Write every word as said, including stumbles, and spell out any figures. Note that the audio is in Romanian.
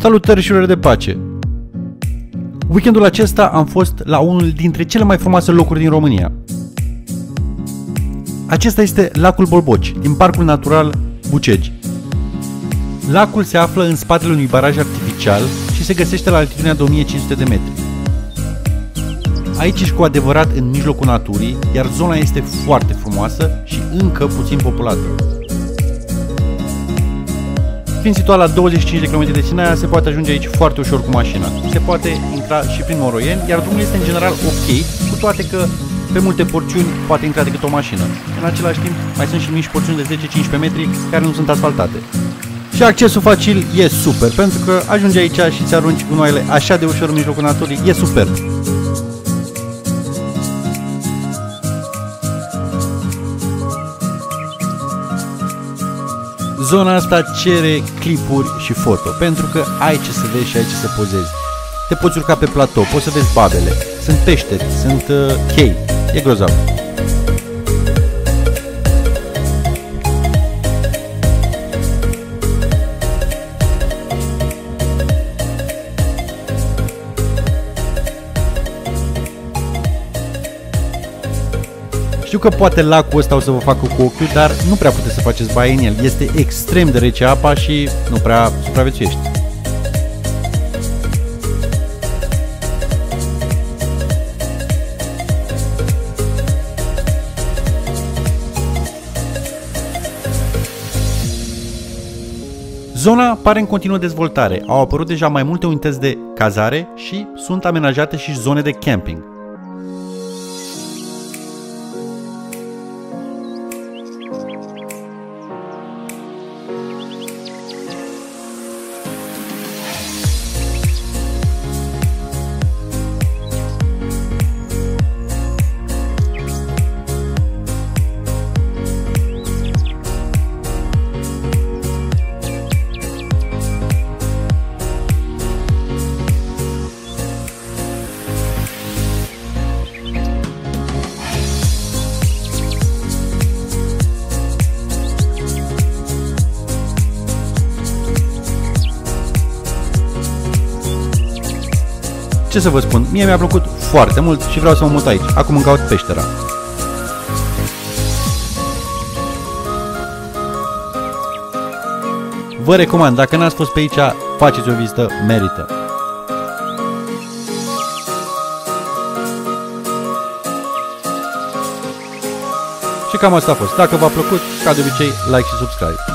Salutări și urări de pace! Weekendul acesta am fost la unul dintre cele mai frumoase locuri din România. Acesta este lacul Bolboci, din parcul natural Bucegi. Lacul se află în spatele unui baraj artificial și se găsește la altitudinea de o mie cinci sute de metri. Aici ești cu adevărat în mijlocul naturii, iar zona este foarte frumoasă și încă puțin populată. Fiind situat la douăzeci și cinci de kilometri de Sinaia, se poate ajunge aici foarte ușor cu mașina. Se poate intra și prin Moroieni, iar drumul este în general ok, cu toate că pe multe porțiuni poate intra decât o mașină. În același timp, mai sunt și mici porțiuni de zece cincisprezece metri care nu sunt asfaltate. Și accesul facil e super, pentru că ajungi aici și ți arunci gunoaiele așa de ușor în mijlocul naturii, e superb. Zona asta cere clipuri și foto, pentru că ai ce să vezi și ai ce să pozezi. Te poți urca pe platou, poți să vezi babele, sunt peșteri, sunt uh, chei, e grozav. Știu că poate lacul ăsta o să vă facă cu ochiul, dar nu prea puteți să faceți baie în el. Este extrem de rece apa și nu prea supraviețuiești. Zona pare în continuă dezvoltare. Au apărut deja mai multe unități de cazare și sunt amenajate și zone de camping. Ce să vă spun, mie mi-a plăcut foarte mult și vreau să mă mut aici. Acum îmi caut peștera. Vă recomand, dacă n-ați fost pe aici, faceți o vizită, merită. Și cam asta a fost. Dacă v-a plăcut, ca de obicei, like și subscribe.